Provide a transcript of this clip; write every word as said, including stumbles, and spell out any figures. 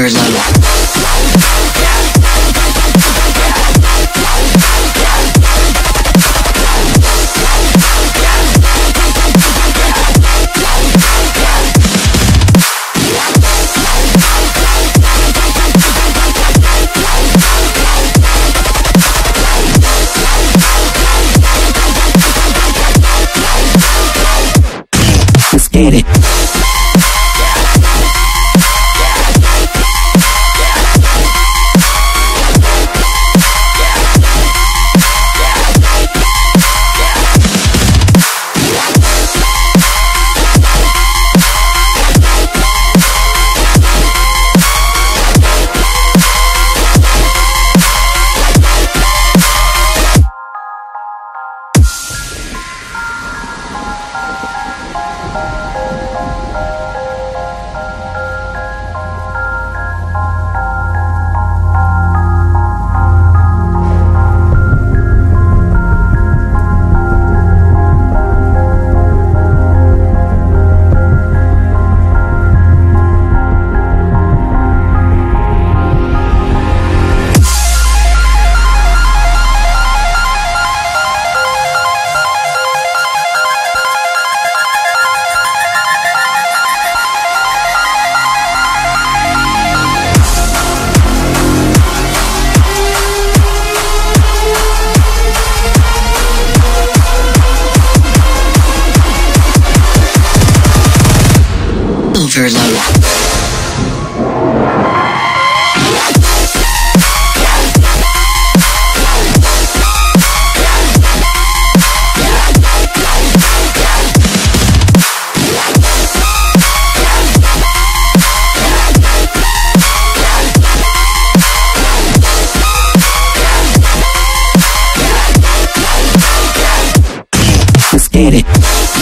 Overload. Let's get it. Overload. Let's get it.